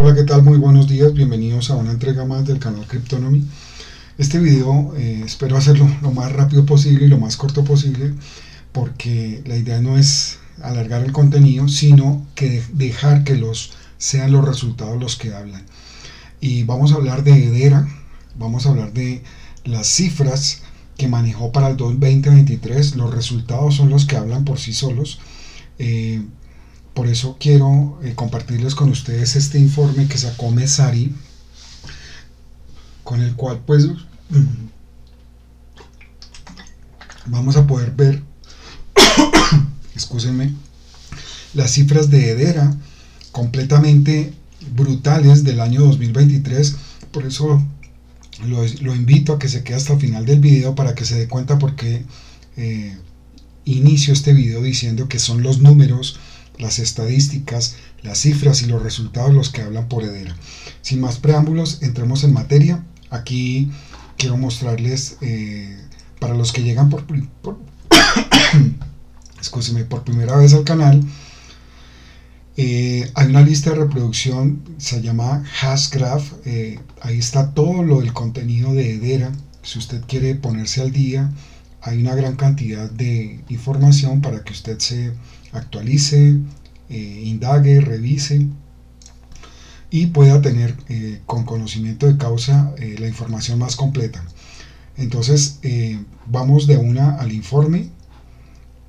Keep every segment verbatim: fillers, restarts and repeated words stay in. Hola, ¿qué tal? Muy buenos días, bienvenidos a una entrega más del canal Cryptonomy. Este video eh, espero hacerlo lo más rápido posible y lo más corto posible, porque la idea no es alargar el contenido, sino que dejar que los sean los resultados los que hablan. Y vamos a hablar de Hedera, vamos a hablar de las cifras que manejó para el dos mil veintitrés. Los resultados son los que hablan por sí solos. Eh, Por eso quiero eh, compartirles con ustedes este informe que sacó Messari, con el cual pues vamos a poder ver excúsenme, las cifras de Hedera completamente brutales del año dos mil veintitrés. Por eso lo, lo invito a que se quede hasta el final del video para que se dé cuenta por qué eh, inicio este video diciendo que son los números, las estadísticas, las cifras y los resultados los que hablan por Hedera. Sin más preámbulos, entremos en materia. Aquí quiero mostrarles, eh, para los que llegan por, por, excúseme, por primera vez al canal, eh, hay una lista de reproducción, se llama Hashgraph. Eh, ahí está todo lo del contenido de Hedera. Si usted quiere ponerse al día, hay una gran cantidad de información para que usted se actualice, eh, indague, revise y pueda tener eh, con conocimiento de causa eh, la información más completa. Entonces eh, vamos de una al informe,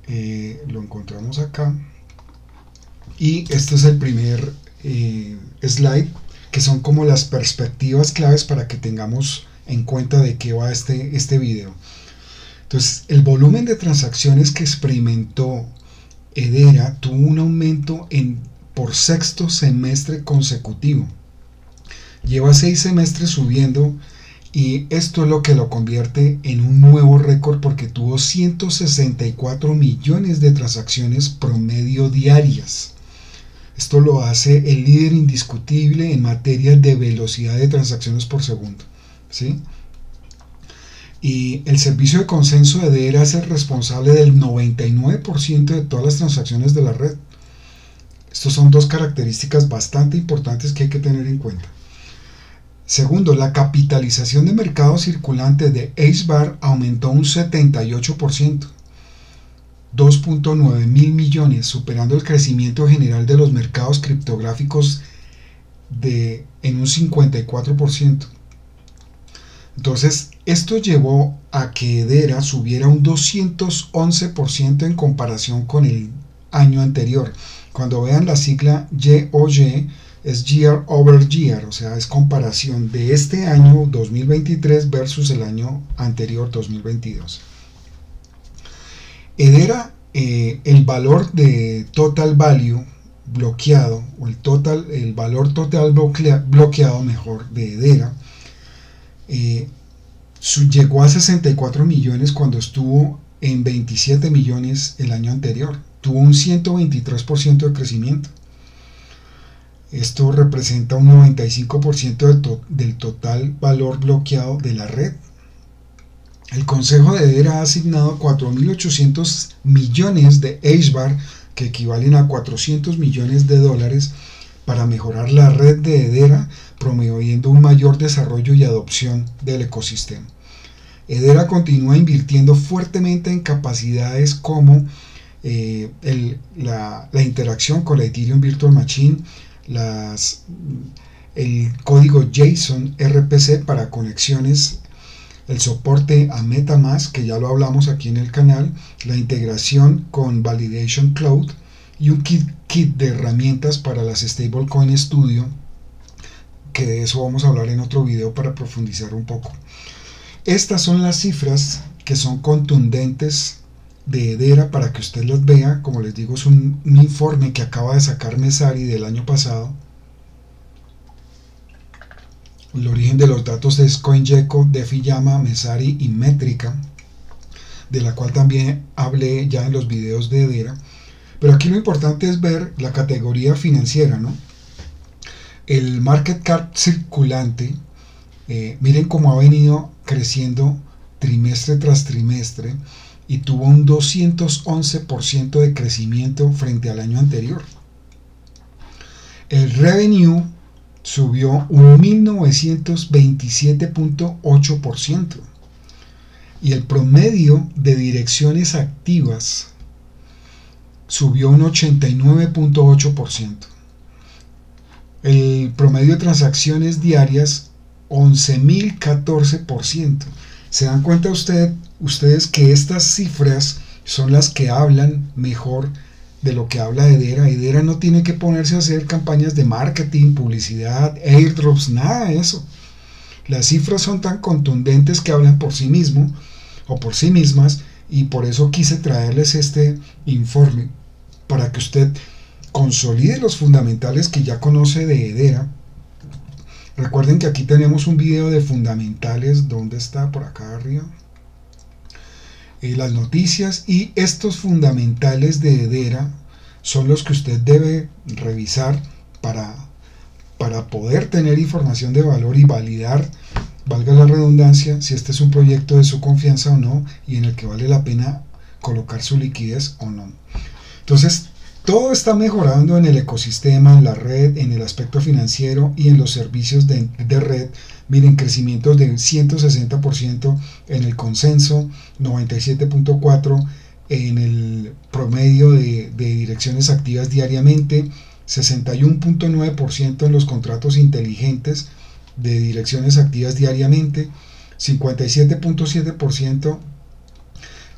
eh, lo encontramos acá, y este es el primer eh, slide, que son como las perspectivas claves para que tengamos en cuenta de qué va este, este video. Entonces, el volumen de transacciones que experimentó Hedera tuvo un aumento en, por sexto semestre consecutivo. Lleva seis semestres subiendo, y esto es lo que lo convierte en un nuevo récord, porque tuvo ciento sesenta y cuatro millones de transacciones promedio diarias. Esto lo hace el líder indiscutible en materia de velocidad de transacciones por segundo, ¿sí? Y el servicio de consenso de Hedera es el responsable del noventa y nueve por ciento de todas las transacciones de la red. Estas son dos características bastante importantes que hay que tener en cuenta. Segundo, la capitalización de mercado circulante de H B A R aumentó un setenta y ocho por ciento, dos punto nueve mil millones, superando el crecimiento general de los mercados criptográficos de, en un cincuenta y cuatro por ciento. Entonces, esto llevó a que Hedera subiera un doscientos once por ciento en comparación con el año anterior. Cuando vean la sigla Y O Y, es year over year, o sea, es comparación de este año dos mil veintitrés versus el año anterior dos mil veintidós. Hedera, eh, el valor de total value bloqueado, o el, total, el valor total bloquea, bloqueado mejor de Hedera, Eh, su, llegó a sesenta y cuatro millones cuando estuvo en veintisiete millones el año anterior. Tuvo un ciento veintitrés por ciento de crecimiento. Esto representa un noventa y cinco por ciento de to, del total valor bloqueado de la red. El Consejo de Hedera ha asignado cuatro mil ochocientos millones de H B A R, que equivalen a cuatrocientos millones de dólares, para mejorar la red de Hedera, promoviendo un mayor desarrollo y adopción del ecosistema. Hedera continúa invirtiendo fuertemente en capacidades como eh, el, la, la interacción con la Ethereum Virtual Machine, las, el código JSON R P C para conexiones, el soporte a MetaMask, que ya lo hablamos aquí en el canal, la integración con Validation Cloud, y un kit, kit de herramientas para las Stablecoin Studio, que de eso vamos a hablar en otro video para profundizar un poco. Estas son las cifras que son contundentes de Hedera para que usted las vea. Como les digo, es un, un informe que acaba de sacar Messari del año pasado. El origen de los datos es CoinGecko, DeFi Llama, Messari y Métrica, de la cual también hablé ya en los videos de Hedera. Pero aquí lo importante es ver la categoría financiera, ¿no? El market cap circulante, eh, miren cómo ha venido creciendo trimestre tras trimestre, y tuvo un doscientos once por ciento de crecimiento frente al año anterior. El revenue subió un mil novecientos veintisiete punto ocho por ciento y el promedio de direcciones activas subió un ochenta y nueve punto ocho por ciento. El promedio de transacciones diarias once mil catorce por ciento. ¿Se dan cuenta usted, ustedes que estas cifras son las que hablan mejor de lo que habla Hedera? Hedera no tiene que ponerse a hacer campañas de marketing, publicidad, airdrops, nada de eso. Las cifras son tan contundentes que hablan por sí mismo o por sí mismas, y por eso quise traerles este informe para que usted consolide los fundamentales que ya conoce de Hedera. Recuerden que aquí tenemos un video de fundamentales, ¿dónde está? Por acá arriba. Eh, las noticias y estos fundamentales de Hedera son los que usted debe revisar para, para poder tener información de valor y validar, valga la redundancia, si este es un proyecto de su confianza o no y en el que vale la pena colocar su liquidez o no. Entonces, todo está mejorando en el ecosistema, en la red, en el aspecto financiero y en los servicios de, de red. Miren, crecimientos de ciento sesenta por ciento en el consenso, noventa y siete punto cuatro por ciento en el promedio de, de direcciones activas diariamente, sesenta y uno punto nueve por ciento en los contratos inteligentes de direcciones activas diariamente, cincuenta y siete punto siete por ciento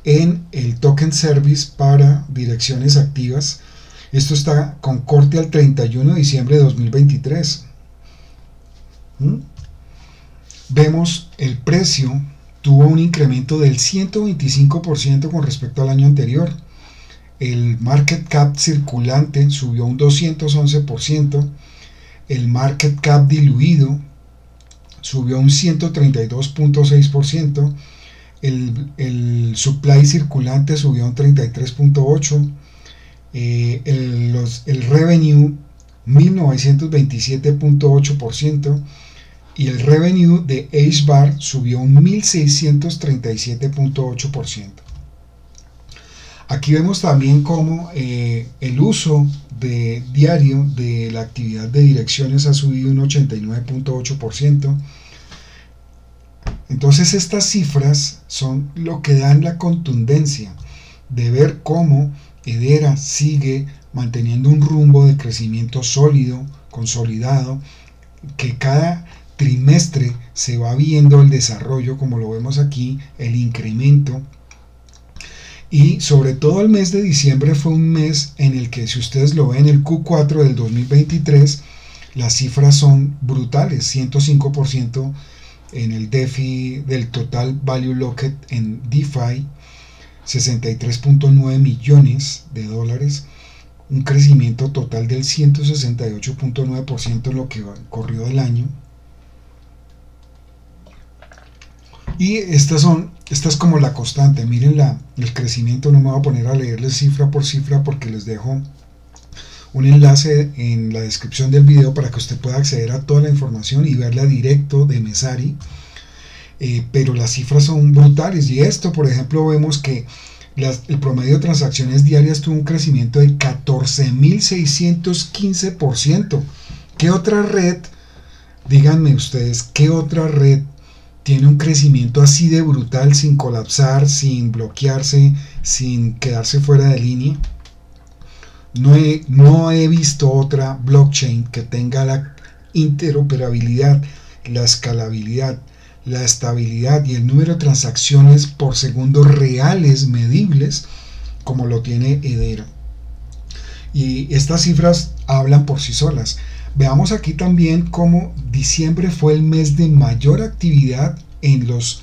en el token service para direcciones activas. Esto está con corte al treinta y uno de diciembre de dos mil veintitrés. ¿Mm? Vemos el precio tuvo un incremento del ciento veinticinco por ciento con respecto al año anterior. El market cap circulante subió un doscientos once por ciento. El market cap diluido subió un ciento treinta y dos punto seis por ciento. El, el supply circulante subió un treinta y tres punto ocho por ciento, eh, el, el revenue mil novecientos veintisiete punto ocho por ciento y el revenue de H B A R subió un mil seiscientos treinta y siete punto ocho por ciento. Aquí vemos también cómo eh, el uso de, diario de la actividad de direcciones ha subido un ochenta y nueve punto ocho por ciento. Entonces estas cifras son lo que dan la contundencia de ver cómo Hedera sigue manteniendo un rumbo de crecimiento sólido, consolidado, que cada trimestre se va viendo el desarrollo, como lo vemos aquí, el incremento. Y sobre todo el mes de diciembre fue un mes en el que, si ustedes lo ven, el Q cuatro del dos mil veintitrés, las cifras son brutales, ciento cinco por ciento en el DeFi del total value locked en DeFi, sesenta y tres punto nueve millones de dólares, un crecimiento total del ciento sesenta y ocho punto nueve por ciento en lo que corrió del año. Y estas son, esta es como la constante. Miren la, el crecimiento. No me voy a poner a leerles cifra por cifra porque les dejo un enlace en la descripción del video para que usted pueda acceder a toda la información y verla directo de Messari, eh, pero las cifras son brutales. Y esto, por ejemplo, vemos que las, el promedio de transacciones diarias tuvo un crecimiento de catorce mil seiscientos quince por ciento. ¿Qué otra red, díganme ustedes, qué otra red tiene un crecimiento así de brutal sin colapsar, sin bloquearse, sin quedarse fuera de línea? No he, no he visto otra blockchain que tenga la interoperabilidad, la escalabilidad, la estabilidad y el número de transacciones por segundo reales medibles como lo tiene Hedera. Y estas cifras hablan por sí solas. Veamos aquí también cómo diciembre fue el mes de mayor actividad en los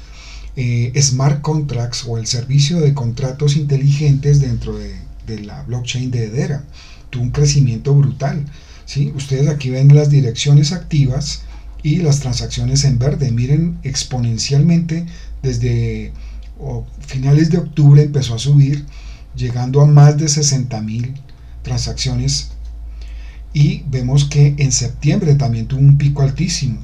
eh, smart contracts o el servicio de contratos inteligentes dentro de de la blockchain de Hedera. Tuvo un crecimiento brutal, ¿sí? Ustedes aquí ven las direcciones activas y las transacciones en verde. Miren, exponencialmente desde oh, finales de octubre empezó a subir, llegando a más de sesenta mil transacciones. Y vemos que en septiembre también tuvo un pico altísimo.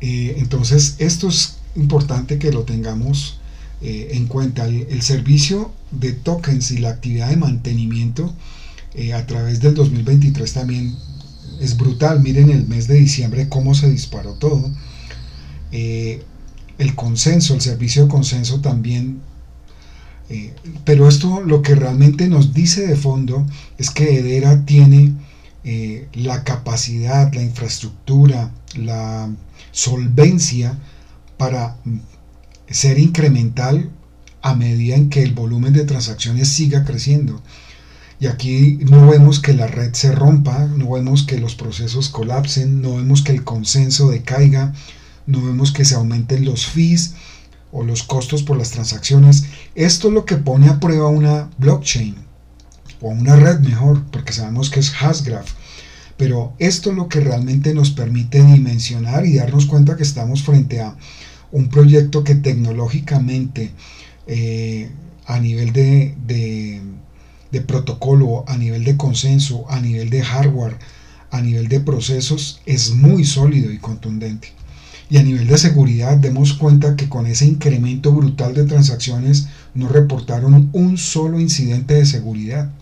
Eh, entonces esto es importante que lo tengamos Eh, en cuenta. El, el servicio de tokens y la actividad de mantenimiento eh, a través del dos mil veintitrés también es brutal. Miren el mes de diciembre cómo se disparó todo. Eh, el consenso, el servicio de consenso también. Eh, pero esto lo que realmente nos dice de fondo es que Hedera tiene eh, la capacidad, la infraestructura, la solvencia para ser incremental a medida en que el volumen de transacciones siga creciendo. Y aquí no vemos que la red se rompa, no vemos que los procesos colapsen, no vemos que el consenso decaiga, no vemos que se aumenten los fees o los costos por las transacciones. Esto es lo que pone a prueba una blockchain, o una red mejor, porque sabemos que es Hashgraph. Pero esto es lo que realmente nos permite dimensionar y darnos cuenta que estamos frente a un proyecto que tecnológicamente, eh, a nivel de, de, de protocolo, a nivel de consenso, a nivel de hardware, a nivel de procesos, es muy sólido y contundente. Y a nivel de seguridad, demos cuenta que con ese incremento brutal de transacciones no reportaron un solo incidente de seguridad.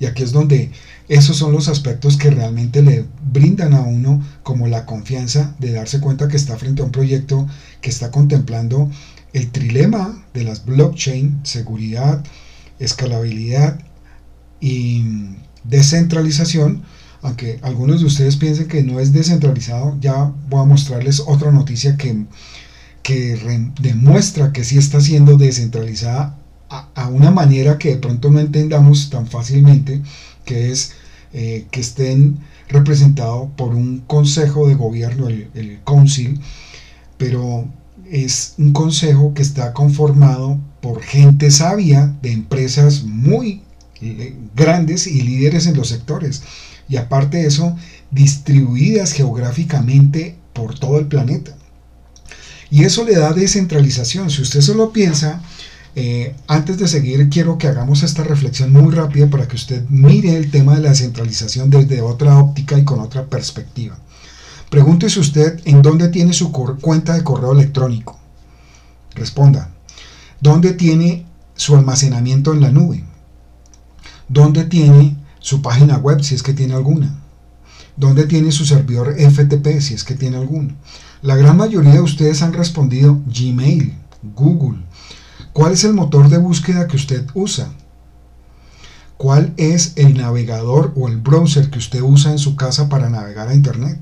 Y aquí es donde esos son los aspectos que realmente le brindan a uno como la confianza de darse cuenta que está frente a un proyecto que está contemplando el trilema de las blockchain, seguridad, escalabilidad y descentralización. Aunque algunos de ustedes piensen que no es descentralizado, ya voy a mostrarles otra noticia que, que demuestra que sí está siendo descentralizada a, a una manera que de pronto no entendamos tan fácilmente, que es eh, que estén representados por un consejo de gobierno, el, el council, pero es un consejo que está conformado por gente sabia de empresas muy eh, grandes y líderes en los sectores. Y aparte de eso, distribuidas geográficamente por todo el planeta. Y eso le da descentralización. Si usted solo piensa, eh, antes de seguir quiero que hagamos esta reflexión muy rápida para que usted mire el tema de la descentralización desde otra óptica y con otra perspectiva. Pregúntese usted en dónde tiene su cuenta de correo electrónico. Responda. ¿Dónde tiene su almacenamiento en la nube? ¿Dónde tiene su página web, si es que tiene alguna? ¿Dónde tiene su servidor F T P, si es que tiene alguno? La gran mayoría de ustedes han respondido Gmail, Google. ¿Cuál es el motor de búsqueda que usted usa? ¿Cuál es el navegador o el browser que usted usa en su casa para navegar a internet?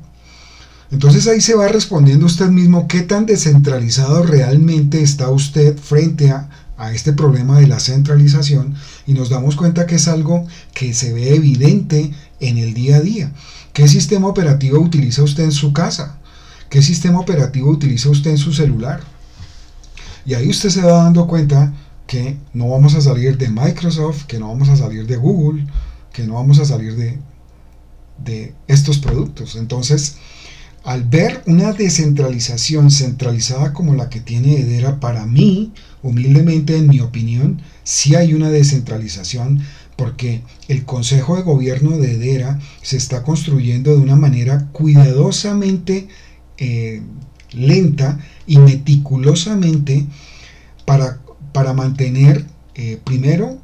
Entonces ahí se va respondiendo usted mismo qué tan descentralizado realmente está usted frente a a este problema de la centralización, y nos damos cuenta que es algo que se ve evidente en el día a día. ¿Qué sistema operativo utiliza usted en su casa? ¿Qué sistema operativo utiliza usted en su celular? Y ahí usted se va dando cuenta que no vamos a salir de Microsoft, que no vamos a salir de Google, que no vamos a salir de, de estos productos. Entonces, al ver una descentralización centralizada como la que tiene Hedera, para mí, humildemente, en mi opinión, sí hay una descentralización, porque el Consejo de Gobierno de Hedera se está construyendo de una manera cuidadosamente eh, lenta y meticulosamente para, para mantener, eh, primero,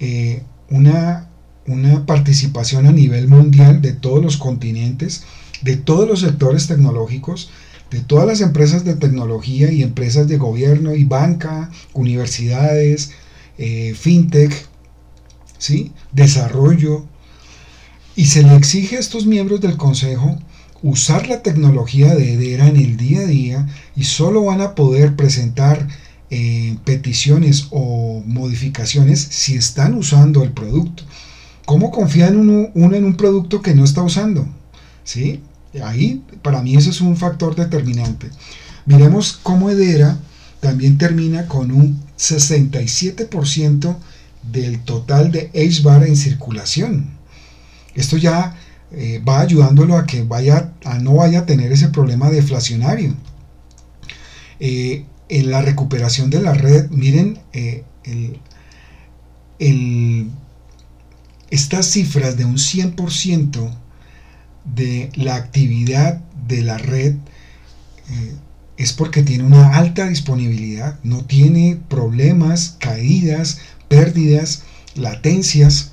eh, una, una participación a nivel mundial de todos los continentes, de todos los sectores tecnológicos, de todas las empresas de tecnología y empresas de gobierno y banca, universidades, eh, fintech, ¿sí?, desarrollo. Y se le exige a estos miembros del Consejo usar la tecnología de Hedera en el día a día, y solo van a poder presentar eh, peticiones o modificaciones si están usando el producto. ¿Cómo confía en uno, uno en un producto que no está usando? ¿Sí? Ahí, para mí, eso es un factor determinante. Miremos cómo Hedera también termina con un sesenta y siete por ciento del total de H B A R en circulación. Esto ya eh, va ayudándolo a que vaya, a no vaya a tener ese problema deflacionario. Eh, en la recuperación de la red, miren, eh, el, el, estas cifras de un cien por ciento de la actividad de la red eh, es porque tiene una alta disponibilidad, no tiene problemas, caídas, pérdidas, latencias.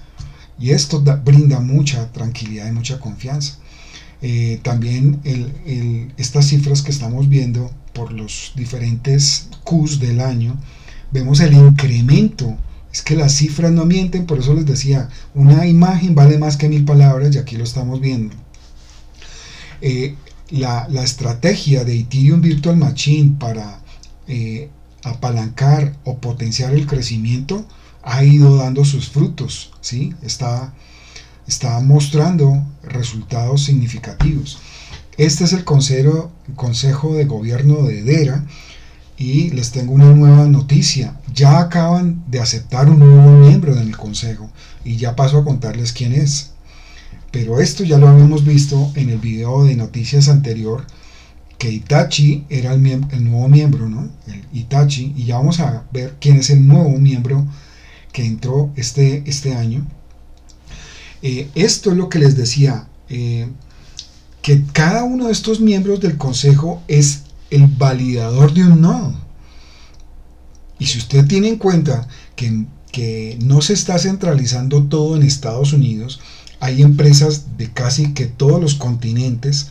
y esto da, brinda mucha tranquilidad y mucha confianza. Eh, también el, el, estas cifras que estamos viendo por los diferentes Qs del año, vemos el incremento. Es que las cifras no mienten, por eso les decía, una imagen vale más que mil palabras, y aquí lo estamos viendo. Eh, la, la estrategia de Ethereum Virtual Machine para eh, apalancar o potenciar el crecimiento ha ido dando sus frutos, ¿sí? Está, está mostrando resultados significativos. Este es el consejo, el consejo de gobierno de Hedera, y les tengo una nueva noticia: ya acaban de aceptar un nuevo miembro en el consejo, y ya paso a contarles quién es, pero esto ya lo habíamos visto en el video de noticias anterior, que Hitachi era el, el nuevo miembro, ¿no? El Hitachi, y ya vamos a ver quién es el nuevo miembro que entró este, este año. Eh, esto es lo que les decía, eh, que cada uno de estos miembros del consejo es el validador de un nodo, y si usted tiene en cuenta que, que no se está centralizando todo en Estados Unidos, hay empresas de casi que todos los continentes,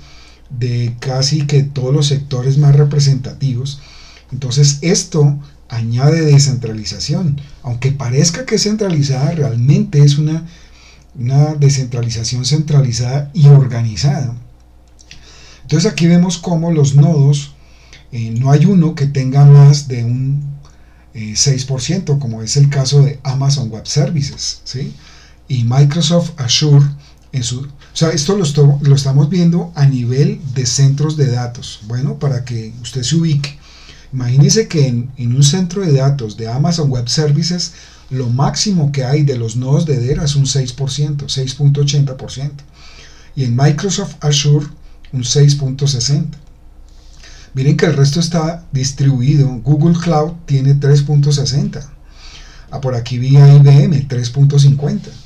de casi que todos los sectores más representativos, entonces esto añade descentralización. Aunque parezca que es centralizada, realmente es una, una descentralización centralizada y organizada. Entonces aquí vemos cómo los nodos, eh, no hay uno que tenga más de un eh, seis por ciento, como es el caso de Amazon Web Services, ¿sí? Y Microsoft Azure en su... O sea, esto lo, esto lo estamos viendo a nivel de centros de datos. Bueno, para que usted se ubique, imagínese que en, en un centro de datos de Amazon Web Services, lo máximo que hay de los nodos de Hedera es un seis por ciento, seis punto ochenta por ciento, y en Microsoft Azure un seis punto sesenta por ciento. Miren que el resto está distribuido. Google Cloud tiene tres punto sesenta por ciento, ah, por aquí vi a I B M tres punto cincuenta por ciento.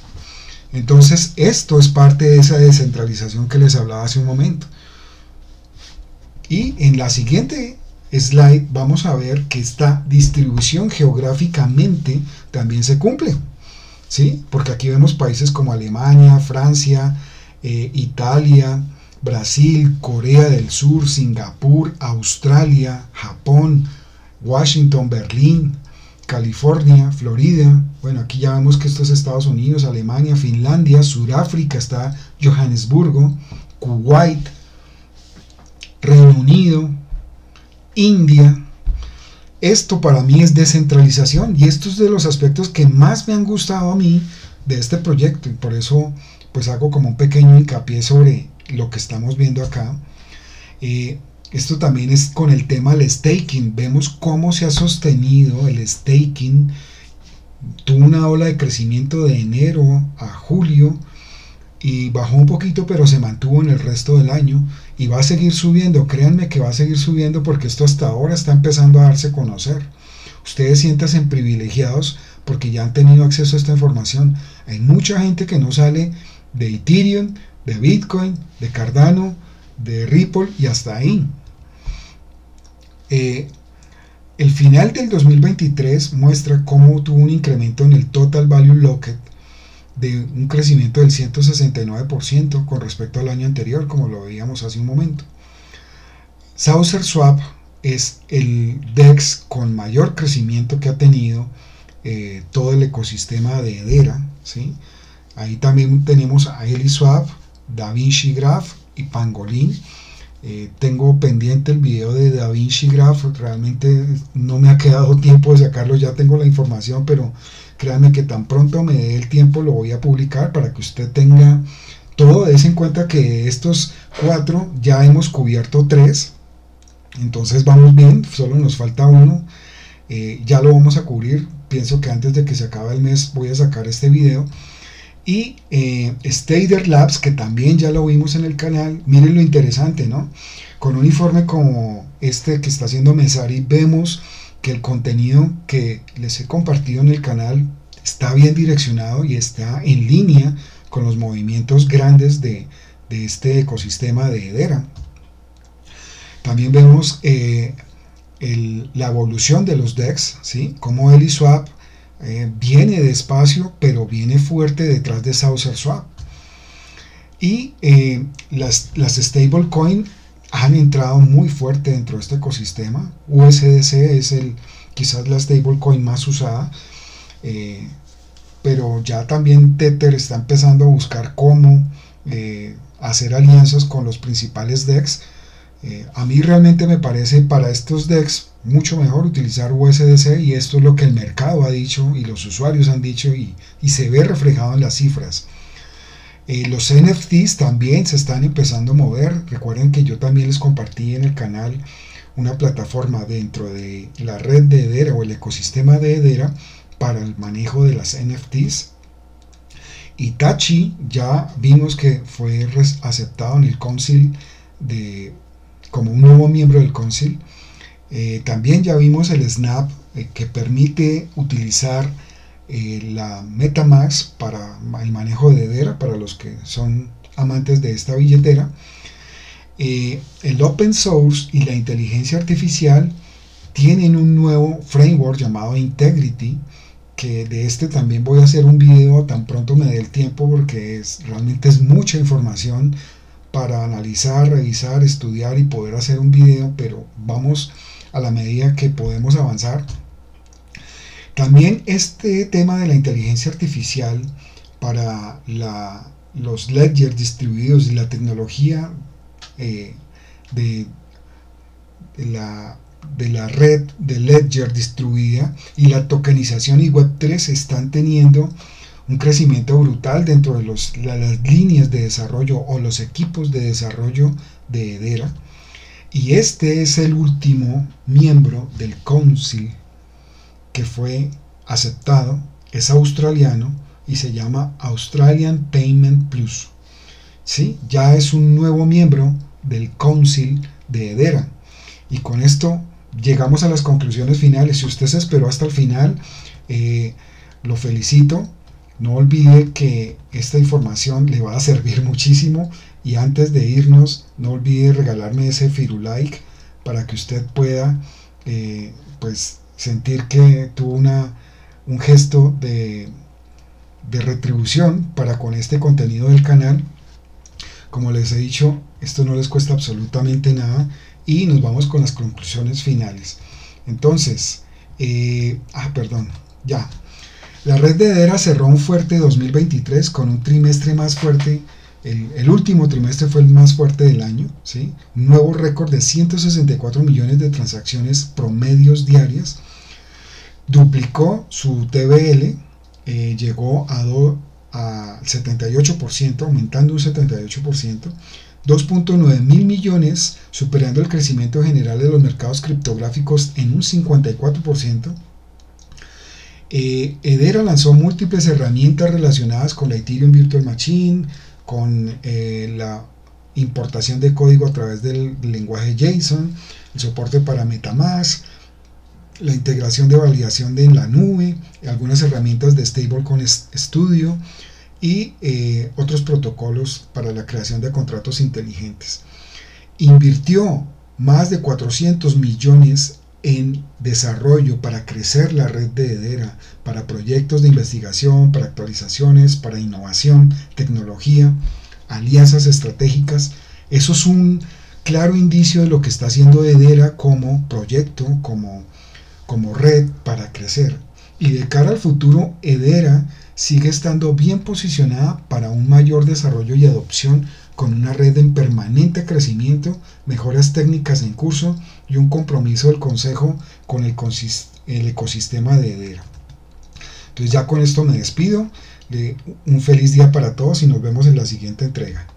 Entonces esto es parte de esa descentralización que les hablaba hace un momento. Y en la siguiente slide vamos a ver que esta distribución geográficamente también se cumple, ¿sí? Porque aquí vemos países como Alemania, Francia, eh, Italia, Brasil, Corea del Sur, Singapur, Australia, Japón, Washington, Berlín, California, Florida. Bueno, aquí ya vemos que esto es Estados Unidos, Alemania, Finlandia, Sudáfrica, está Johannesburgo, Kuwait, Reino Unido, India. Esto para mí es descentralización, y esto es de los aspectos que más me han gustado a mí de este proyecto, y por eso pues hago como un pequeño hincapié sobre lo que estamos viendo acá. Eh, esto también es con el tema del staking. Vemos cómo se ha sostenido el staking. Tuvo una ola de crecimiento de enero a julio y bajó un poquito, pero se mantuvo en el resto del año, y va a seguir subiendo. Créanme que va a seguir subiendo, porque esto hasta ahora está empezando a darse a conocer. Ustedes siéntanse privilegiados porque ya han tenido acceso a esta información. Hay mucha gente que no sale de Ethereum, de Bitcoin, de Cardano, de Ripple, y hasta ahí. Eh, el final del dos mil veintitrés muestra cómo tuvo un incremento en el Total Value Locked de un crecimiento del ciento sesenta y nueve por ciento con respecto al año anterior, como lo veíamos hace un momento. SaucerSwap es el DEX con mayor crecimiento que ha tenido eh, todo el ecosistema de Hedera, ¿sí? Ahí también tenemos a EliSwap, DaVinci Graph y Pangolin. Eh, tengo pendiente el video de DaVinci Graph, realmente no me ha quedado tiempo de sacarlo, ya tengo la información, pero créanme que tan pronto me dé el tiempo lo voy a publicar para que usted tenga todo. Dese en cuenta que de estos cuatro ya hemos cubierto tres, entonces vamos bien, solo nos falta uno. Eh, ya lo vamos a cubrir, pienso que antes de que se acabe el mes voy a sacar este video. Y eh, Stader Labs, que también ya lo vimos en el canal. Miren lo interesante, ¿no? Con un informe como este que está haciendo Messari, vemos que el contenido que les he compartido en el canal está bien direccionado y está en línea con los movimientos grandes de, de este ecosistema de Hedera. También vemos eh, el, la evolución de los DEX, ¿sí? Como EliSwap eh, viene despacio, pero viene fuerte detrás de SaucerSwap. Y eh, las, las stablecoin han entrado muy fuerte dentro de este ecosistema. U S D C es el, quizás la stablecoin más usada, eh, pero ya también Tether está empezando a buscar cómo eh, hacer alianzas con los principales D E X. Eh, a mí realmente me parece para estos D E X mucho mejor utilizar U S D C, y esto es lo que el mercado ha dicho y los usuarios han dicho, y, y se ve reflejado en las cifras. Eh, los N F Ts también se están empezando a mover. Recuerden que yo también les compartí en el canal una plataforma dentro de la red de Hedera o el ecosistema de Hedera para el manejo de las N F Ts. Hitachi ya vimos que fue aceptado en el Council de, como un nuevo miembro del Council. Eh, también ya vimos el Snap eh, que permite utilizar Eh, la MetaMask para el manejo de Hedera, para los que son amantes de esta billetera. Eh, el open source y la inteligencia artificial tienen un nuevo framework llamado Integrity, que de este también voy a hacer un video tan pronto me dé el tiempo, porque es, realmente es mucha información para analizar, revisar, estudiar y poder hacer un video, pero vamos a la medida que podemos avanzar. También este tema de la inteligencia artificial para la, los ledgers distribuidos y la tecnología eh, de, de, la, de la red de ledger distribuida y la tokenización y web tres están teniendo un crecimiento brutal dentro de los, la, las líneas de desarrollo o los equipos de desarrollo de Hedera. Y este es el último miembro del Council que fue aceptado, es australiano y se llama Australian Payment Plus. ¿Sí? Ya es un nuevo miembro del Council de Hedera. Y con esto llegamos a las conclusiones finales. Si usted se esperó hasta el final, eh, lo felicito. No olvide que esta información le va a servir muchísimo. Y antes de irnos, no olvide regalarme ese firulike para que usted pueda eh, pues sentir que tuvo una, un gesto de, de retribución para con este contenido del canal. Como les he dicho, esto no les cuesta absolutamente nada, y nos vamos con las conclusiones finales. Entonces, eh, ah, perdón, ya. La red de Hedera cerró un fuerte dos mil veintitrés con un trimestre más fuerte. El, el último trimestre fue el más fuerte del año, ¿sí? Un nuevo récord de ciento sesenta y cuatro millones de transacciones promedios diarias. Duplicó su T V L, eh, llegó a, do, a setenta y ocho por ciento, aumentando un setenta y ocho por ciento, dos punto nueve mil millones, superando el crecimiento general de los mercados criptográficos en un cincuenta y cuatro por ciento. Eh, Hedera lanzó múltiples herramientas relacionadas con la Ethereum Virtual Machine, con eh, la importación de código a través del lenguaje JSON, el soporte para MetaMask, la integración de validación de en la nube, algunas herramientas de Stablecoin Studio y eh, otros protocolos para la creación de contratos inteligentes. Invirtió más de cuatrocientos millones en desarrollo para crecer la red de Hedera, para proyectos de investigación, para actualizaciones, para innovación, tecnología, alianzas estratégicas. Eso es un claro indicio de lo que está haciendo Hedera como proyecto, como, como red para crecer. Y de cara al futuro, Hedera sigue estando bien posicionada para un mayor desarrollo y adopción, con una red en permanente crecimiento, mejoras técnicas en curso y un compromiso del Consejo con el, el ecosistema de Hedera. Entonces ya con esto me despido, un feliz día para todos y nos vemos en la siguiente entrega.